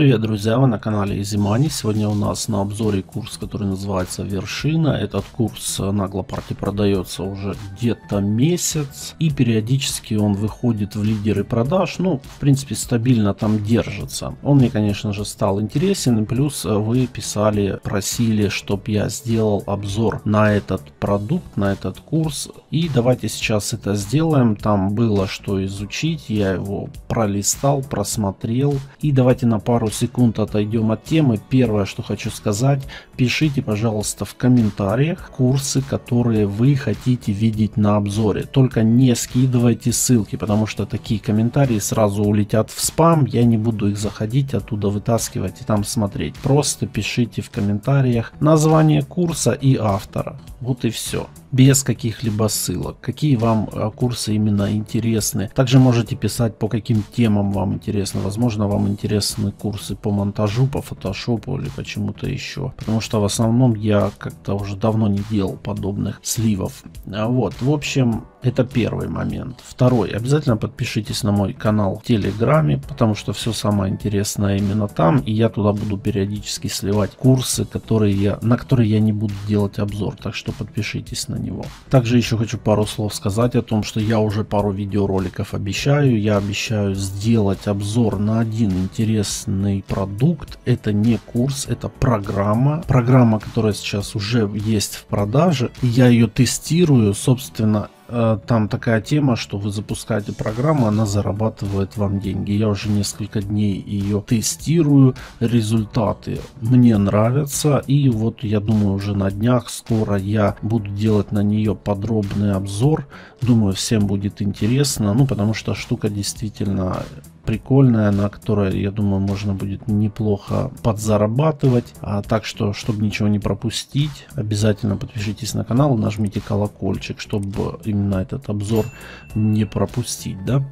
Привет, друзья! Вы на канале easy Money. Сегодня у нас на обзоре курс, который называется «Вершина». Этот курс на Глопарте продается уже где-то месяц, и периодически он выходит в лидеры продаж. Ну, в принципе, стабильно там держится. Он мне, конечно же, стал интересен. Плюс вы писали, просили, чтобы я сделал обзор на этот продукт, на этот курс. И давайте сейчас это сделаем. Там было что изучить. Я его пролистал, просмотрел. И давайте на пару секунд отойдем от темы. Первое, что хочу сказать: пишите, пожалуйста, в комментариях курсы, которые вы хотите видеть на обзоре. Только не скидывайте ссылки, потому что такие комментарии сразу улетят в спам. Я не буду их заходить, оттуда вытаскивать и там смотреть. Просто пишите в комментариях название курса и автора. Вот и все. Без каких-либо ссылок. Какие вам курсы именно интересны. Также можете писать, по каким темам вам интересно. Возможно, вам интересны курсы по монтажу, по фотошопу или почему-то еще. Потому что в основном я как-то уже давно не делал подобных сливов. Вот, в общем, это первый момент. Второй. Обязательно подпишитесь на мой канал в Телеграме, потому что все самое интересное именно там. И я туда буду периодически сливать курсы, на которые я не буду делать обзор. Так что подпишитесь на него. Также еще хочу пару слов сказать о том, что я уже пару видеороликов обещаю. Я обещаю сделать обзор на один интересный продукт. Это не курс, это программа. Программа, которая сейчас уже есть в продаже. Я ее тестирую, собственно. Там такая тема, что вы запускаете программу, она зарабатывает вам деньги. Я уже несколько дней ее тестирую, результаты мне нравятся. И вот я думаю, уже на днях скоро я буду делать на нее подробный обзор. Думаю, всем будет интересно, ну потому что штука действительно прикольная, на которой, я думаю, можно будет неплохо подзарабатывать. Так что, чтобы ничего не пропустить, обязательно подпишитесь на канал, нажмите колокольчик, чтобы именно этот обзор не пропустить, да?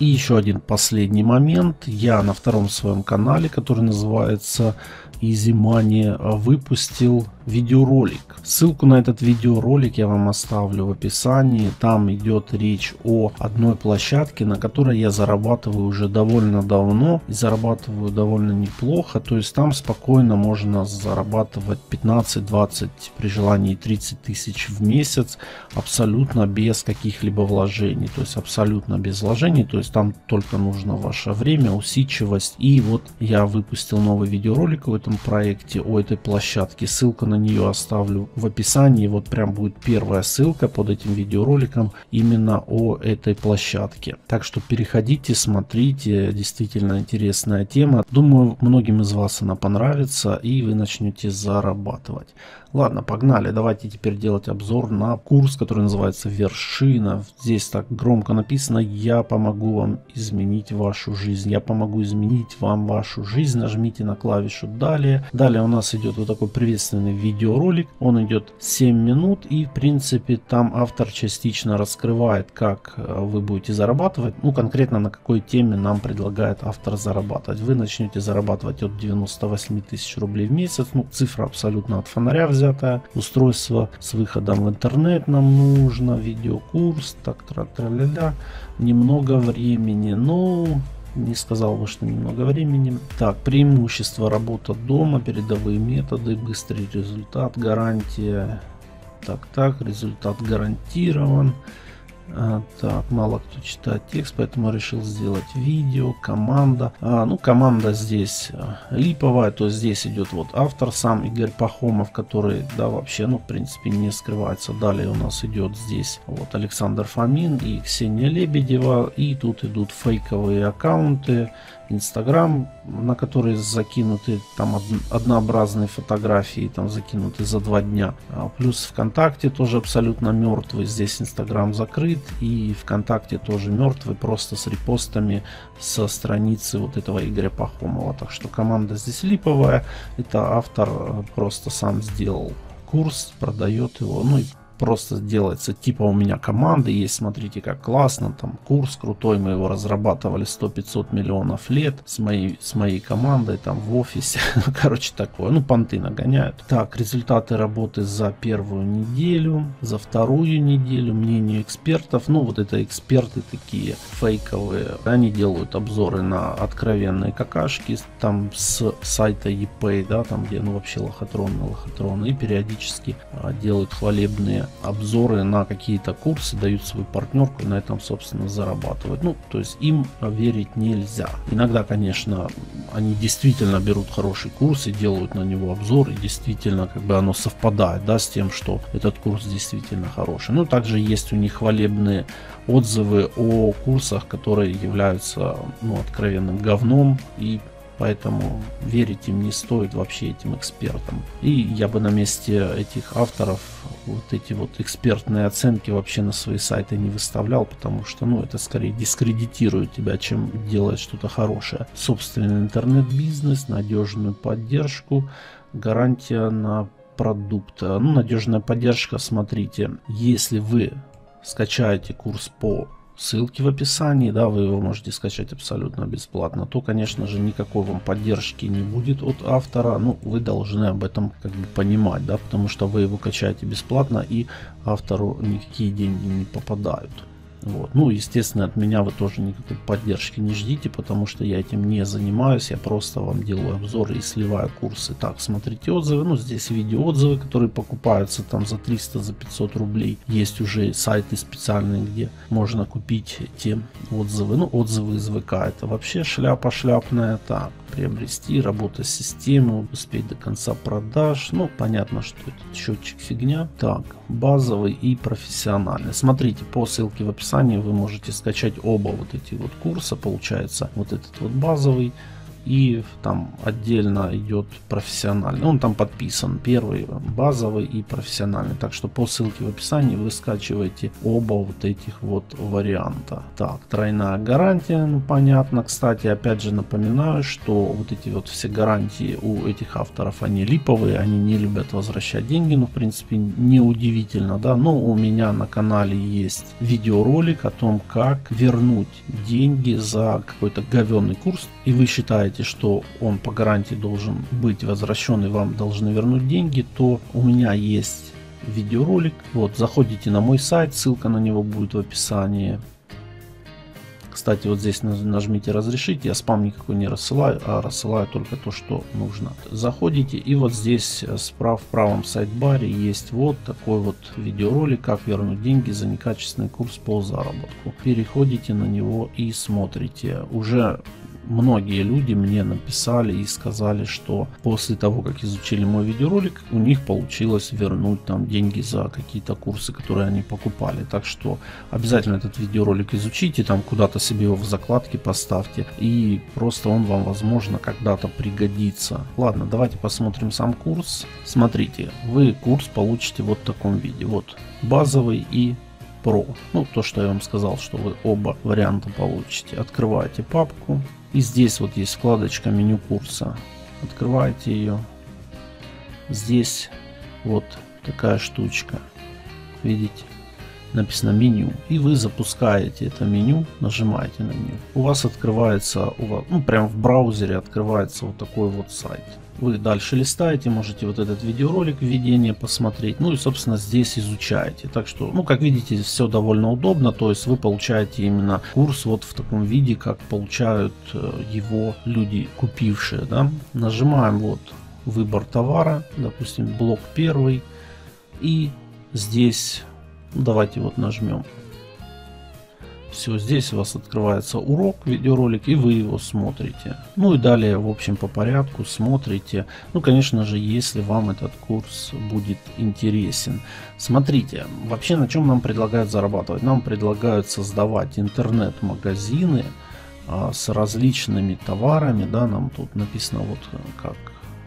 И еще один последний момент. Я на втором своем канале, который называется easy Money, выпустил видеоролик. Ссылку на этот видеоролик я вам оставлю в описании. Там идет речь о одной площадке, на которой я зарабатываю уже довольно давно и зарабатываю довольно неплохо. То есть там спокойно можно зарабатывать 15-20, при желании 30 тысяч в месяц, абсолютно без каких-либо вложений. То есть абсолютно без вложений. То есть там только нужно ваше время, усидчивость. И вот я выпустил новый видеоролик в этом проекте, о этой площадке. Ссылка на нее оставлю в описании. Вот прям будет первая ссылка под этим видеороликом именно о этой площадке. Так что переходите, смотрите. Действительно интересная тема. Думаю, многим из вас она понравится и вы начнете зарабатывать. Ладно, погнали. Давайте теперь делать обзор на курс, который называется «Вершина». Здесь так громко написано: я помогу вам изменить вашу жизнь. Я помогу изменить вам вашу жизнь. Нажмите на клавишу «Далее». Далее у нас идет вот такой приветственный видеоролик. Он идет 7 минут и, в принципе, там автор частично раскрывает, как вы будете зарабатывать. Ну, конкретно на какой теме нам предлагает автор зарабатывать. Вы начнете зарабатывать от 98 тысяч рублей в месяц. Ну, цифра абсолютно от фонаря взятая. Устройство с выходом в интернет нам нужно. Видеокурс. Так, тра-тра-ля-ля. Немного времени. Ну... не сказал бы, что немного времени. Так, преимущество: работа дома, передовые методы, быстрый результат, гарантия. Так, результат гарантирован. Так, мало кто читает текст, поэтому решил сделать видео. Команда. Ну, команда здесь липовая, то есть здесь идет вот автор сам, Игорь Пахомов, который, да, вообще, ну, в принципе, не скрывается. Далее у нас идет здесь вот Александр Фомин и Ксения Лебедева. И тут идут фейковые аккаунты. Инстаграм, на который закинуты там однообразные фотографии, там закинуты за 2 дня. Плюс ВКонтакте тоже абсолютно мертвый. Здесь Инстаграм закрыт, и ВКонтакте тоже мертвый, просто с репостами со страницы вот этого Игоря Пахомова. Так что команда здесь липовая. Это автор просто сам сделал курс, продает его. Ну и просто делается, типа у меня команды есть, смотрите как классно, там курс крутой, мы его разрабатывали 100-500 миллионов лет с моей командой там в офисе, короче такое, ну понты нагоняют. Так, результаты работы за первую неделю, за вторую неделю, мнение экспертов, ну вот это эксперты такие фейковые, они делают обзоры на откровенные какашки, там с сайта ePay, да, там где ну вообще лохотрон, и периодически делают хвалебные обзоры на какие-то курсы, дают свою партнерку, на этом собственно зарабатывают. Ну то есть им верить нельзя. Иногда, конечно, они действительно берут хороший курс и делают на него обзор, и действительно как бы оно совпадает, да, с тем, что этот курс действительно хороший. Но также есть у них хвалебные отзывы о курсах, которые являются ну откровенным говном, и поэтому верить им не стоит вообще, этим экспертам. И я бы на месте этих авторов вот эти вот экспертные оценки вообще на свои сайты не выставлял, потому что ну это скорее дискредитирует тебя, чем делает что-то хорошее. Собственный интернет-бизнес, надежную поддержку, гарантия на продукт. Ну, надежная поддержка, смотрите, если вы скачаете курс по ссылки в описании, да, вы его можете скачать абсолютно бесплатно, то, конечно же, никакой вам поддержки не будет от автора. Ну, вы должны об этом как бы понимать, да, потому что вы его качаете бесплатно, и автору никакие деньги не попадают. Вот. Ну, естественно, от меня вы тоже никакой поддержки не ждите, потому что я этим не занимаюсь, я просто вам делаю обзоры и сливаю курсы. Так, смотрите отзывы, ну, здесь видеоотзывы, которые покупаются там за 300, за 500 рублей. Есть уже сайты специальные, где можно купить эти отзывы. Ну, отзывы из ВК, это вообще шляпа шляпная. Так, приобрести, работа с системой, успеть до конца продаж. Ну, понятно, что этот счетчик фигня. Так, базовый и профессиональный. Смотрите, по ссылке в описании вы можете скачать оба вот эти вот курса, получается, вот этот вот базовый, и там отдельно идет профессиональный, он там подписан, первый базовый и профессиональный. Так что по ссылке в описании вы скачиваете оба вот этих вот варианта. Так, тройная гарантия, ну понятно. Кстати, опять же напоминаю, что вот эти вот все гарантии у этих авторов, они липовые, они не любят возвращать деньги, ну в принципе неудивительно, да. Но у меня на канале есть видеоролик о том, как вернуть деньги за какой-то говенный курс, и вы считаете, что он по гарантии должен быть возвращен и вам должны вернуть деньги, то у меня есть видеоролик. Вот, заходите на мой сайт, ссылка на него будет в описании. Кстати, вот здесь нажмите «Разрешить». Я спам никакой не рассылаю, а рассылаю только то, что нужно. Заходите, и вот здесь в правом сайдбаре есть вот такой вот видеоролик «Как вернуть деньги за некачественный курс по заработку». Переходите на него и смотрите. Уже многие люди мне написали и сказали, что после того, как изучили мой видеоролик, у них получилось вернуть там деньги за какие-то курсы, которые они покупали. Так что обязательно этот видеоролик изучите, там куда-то себе его в закладке поставьте, и просто он вам, возможно, когда-то пригодится. Ладно, давайте посмотрим сам курс. Смотрите, вы курс получите вот в таком виде. Вот базовый и про. Ну, то, что я вам сказал, что вы оба варианта получите. Открываете папку. И здесь вот есть вкладочка меню курса. Открываете ее. Здесь вот такая штучка. Видите? Написано меню. И вы запускаете это меню, нажимаете на него. У вас открывается, ну, прям в браузере открывается вот такой вот сайт. Вы дальше листаете, можете вот этот видеоролик введение посмотреть, ну и собственно здесь изучаете. Так что, ну как видите, все довольно удобно, то есть вы получаете именно курс вот в таком виде, как получают его люди, купившие, да? Нажимаем вот выбор товара, допустим, блок первый, и здесь давайте вот нажмем. Все, здесь у вас открывается урок, видеоролик, и вы его смотрите. Ну и далее, в общем, по порядку смотрите. Ну, конечно же, если вам этот курс будет интересен. Смотрите, вообще на чем нам предлагают зарабатывать? Нам предлагают создавать интернет-магазины с различными товарами. Да, нам тут написано вот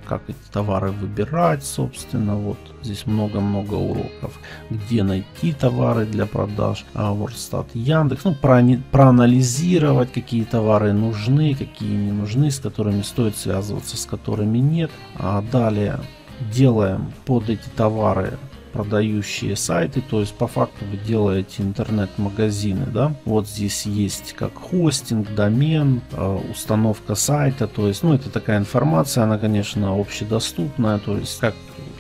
как эти товары выбирать, собственно, вот здесь много-много уроков, где найти товары для продаж, ВордСтат, Яндекс, ну, проанализировать, какие товары нужны, какие не нужны, с которыми стоит связываться, с которыми нет. А далее делаем под эти товары продающие сайты, то есть по факту вы делаете интернет-магазины, да, вот здесь есть как хостинг, домен, установка сайта, то есть, ну, это такая информация, она, конечно, общедоступная, то есть как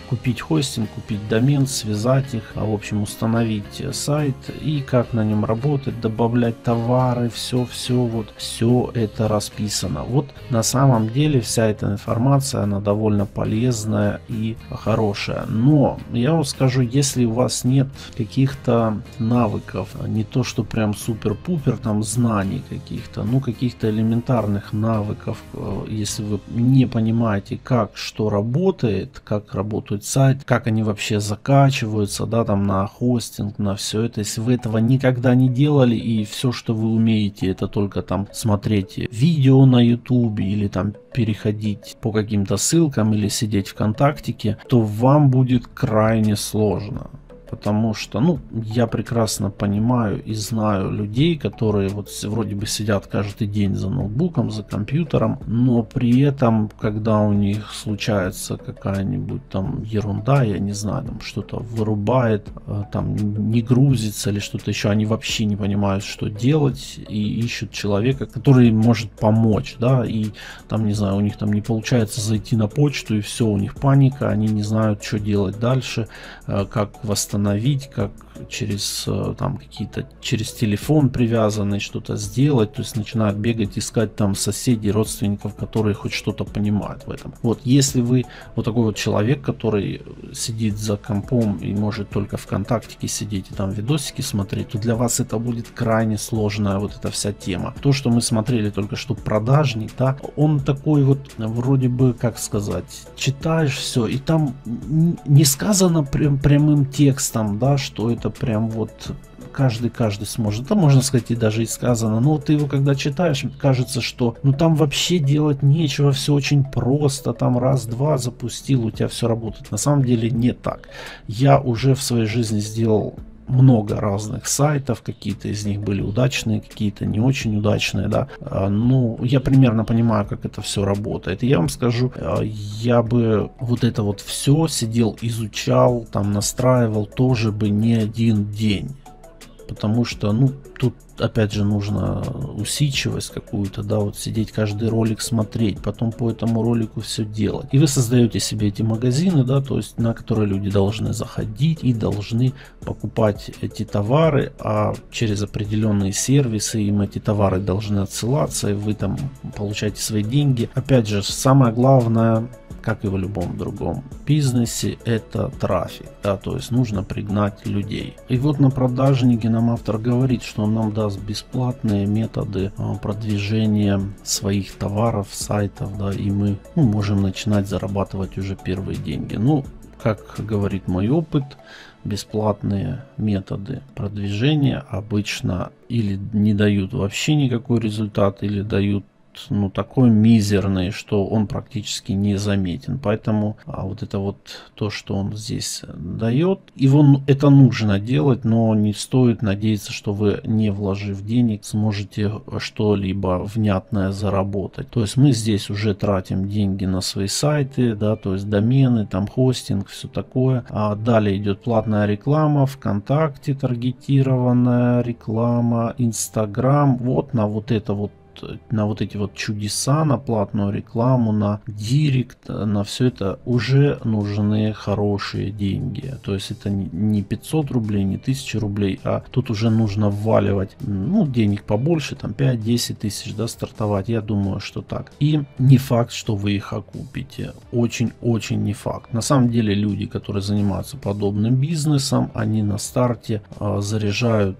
купить хостинг, купить домен, связать их, в общем, установить сайт и как на нем работать, добавлять товары, все, вот все это расписано. Вот на самом деле вся эта информация, она довольно полезная и хорошая. Но я вам скажу, если у вас нет каких-то навыков, не то что прям супер-пупер, там знаний каких-то, ну каких-то элементарных навыков, если вы не понимаете, как что работает, как работают сайт, как они вообще закачиваются, да, там на хостинг, на все это. Если вы этого никогда не делали и все, что вы умеете, это только там смотреть видео на YouTube или там переходить по каким-то ссылкам или сидеть ВКонтактике, то вам будет крайне сложно. Потому что, ну, я прекрасно понимаю и знаю людей, которые вот вроде бы сидят каждый день за ноутбуком, за компьютером, но при этом, когда у них случается какая-нибудь там ерунда, я не знаю, там что-то вырубает, там не грузится или что-то еще, они вообще не понимают, что делать, и ищут человека, который может помочь, да, и там, не знаю, у них там не получается зайти на почту, и все, у них паника, они не знают, что делать дальше, как восстановить, как через там какие-то, через телефон привязанный что-то сделать, то есть начинают бегать, искать там соседей, родственников, которые хоть что-то понимают в этом. Вот если вы вот такой вот человек, который сидит за компом и может только ВКонтактике сидеть и там видосики смотреть, то для вас это будет крайне сложная вот эта вся тема. То, что мы смотрели только что, продажник, да, он такой вот вроде бы, как сказать, читаешь все, и там не сказано прямым текстом, да, что это прям вот каждый сможет, да, можно сказать, и даже и сказано, но ты его когда читаешь, кажется, что ну там вообще делать нечего, все очень просто, там раз-два запустил, у тебя все работает. На самом деле не так. Я уже в своей жизни сделал много разных сайтов, какие-то из них были удачные, какие-то не очень удачные, да, ну я примерно понимаю, как это все работает. И я вам скажу, я бы вот это вот все сидел, изучал, там настраивал тоже бы не один день, потому что, ну, тут опять же нужно усидчивость какую-то, да, вот сидеть каждый ролик смотреть, потом по этому ролику все делать. И вы создаете себе эти магазины, да, то есть на которые люди должны заходить и должны покупать эти товары, а через определенные сервисы им эти товары должны отсылаться, и вы там получаете свои деньги. Опять же, самое главное, как и в любом другом бизнесе, это трафик, да, то есть нужно пригнать людей. И вот на продажнике нам автор говорит, что он нам даст бесплатные методы продвижения своих товаров, сайтов, да, и мы, ну, можем начинать зарабатывать уже первые деньги. Ну, как говорит мой опыт, бесплатные методы продвижения обычно или не дают вообще никакой результат, или дают, ну, такой мизерный, что он практически не заметен. Поэтому вот это вот то, что он здесь дает, его это нужно делать, но не стоит надеяться, что вы, не вложив денег, сможете что-либо внятное заработать. То есть мы здесь уже тратим деньги на свои сайты, да, то есть домены, там хостинг, все такое. А далее идет платная реклама, ВКонтакте таргетированная реклама, Инстаграм, вот на вот это вот, на вот эти вот чудеса, на платную рекламу, на директ, на все это уже нужны хорошие деньги. То есть это не 500 рублей, не 1000 рублей, а тут уже нужно вваливать, ну, денег побольше, там 5-10 тысяч, да, стартовать. Я думаю, что так. И не факт, что вы их окупите. Очень-очень не факт. На самом деле люди, которые занимаются подобным бизнесом, они на старте заряжают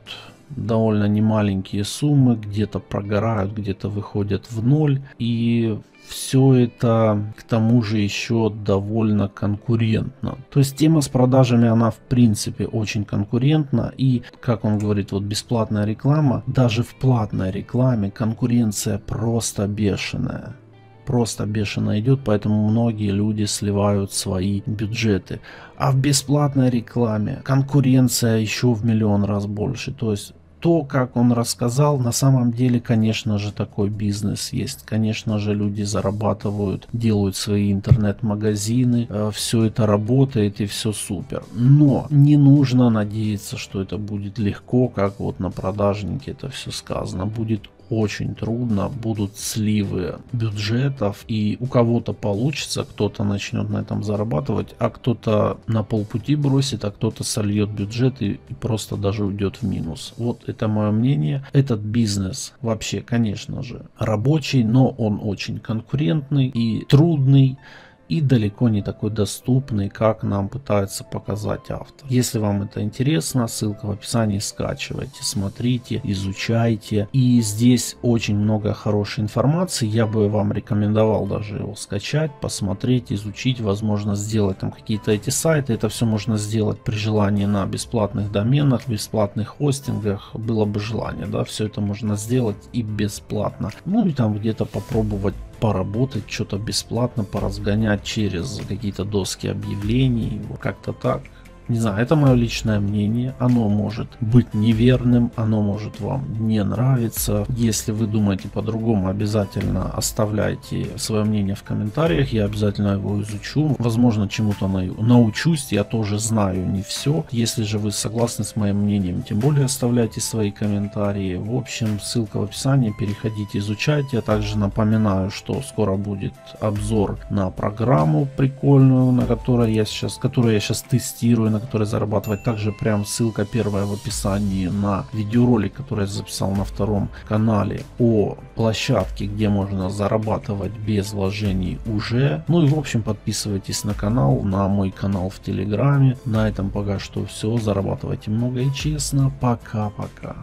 довольно немаленькие суммы, где-то прогорают, где-то выходят в ноль, и все это к тому же еще довольно конкурентно. То есть тема с продажами, она в принципе очень конкурентна, и, как он говорит, вот бесплатная реклама, даже в платной рекламе конкуренция просто бешеная. Просто бешено идет, поэтому многие люди сливают свои бюджеты. А в бесплатной рекламе конкуренция еще в миллион раз больше. То есть то, как он рассказал, на самом деле, конечно же, такой бизнес есть. Конечно же, люди зарабатывают, делают свои интернет-магазины, все это работает и все супер. Но не нужно надеяться, что это будет легко, как вот на продажнике это все сказано. Будет очень трудно, будут сливы бюджетов, и у кого-то получится, кто-то начнет на этом зарабатывать, а кто-то на полпути бросит, а кто-то сольет бюджет и просто даже уйдет в минус. Вот это мое мнение. Этот бизнес вообще, конечно же, рабочий, но он очень конкурентный и трудный. И далеко не такой доступный, как нам пытается показать автор. Если вам это интересно, ссылка в описании, скачивайте, смотрите, изучайте. И здесь очень много хорошей информации. Я бы вам рекомендовал даже его скачать, посмотреть, изучить. Возможно, сделать там какие-то эти сайты. Это все можно сделать при желании на бесплатных доменах, бесплатных хостингах. Было бы желание, да, все это можно сделать и бесплатно. Ну и там где-то попробовать поработать, что-то бесплатно поразгонять через какие-то доски объявлений, как-то так. Не знаю, это мое личное мнение, оно может быть неверным, оно может вам не нравиться. Если вы думаете по-другому, обязательно оставляйте свое мнение в комментариях, я обязательно его изучу. Возможно, чему-то научусь, я тоже знаю не все. Если же вы согласны с моим мнением, тем более оставляйте свои комментарии. В общем, ссылка в описании, переходите, изучайте. Я также напоминаю, что скоро будет обзор на программу прикольную, которую я сейчас тестирую, на которой зарабатывать. Также прям ссылка первая в описании на видеоролик, который я записал на втором канале о площадке, где можно зарабатывать без вложений уже. Ну и в общем, подписывайтесь на канал, на мой канал в Телеграме. На этом пока что все. Зарабатывайте много и честно. Пока-пока.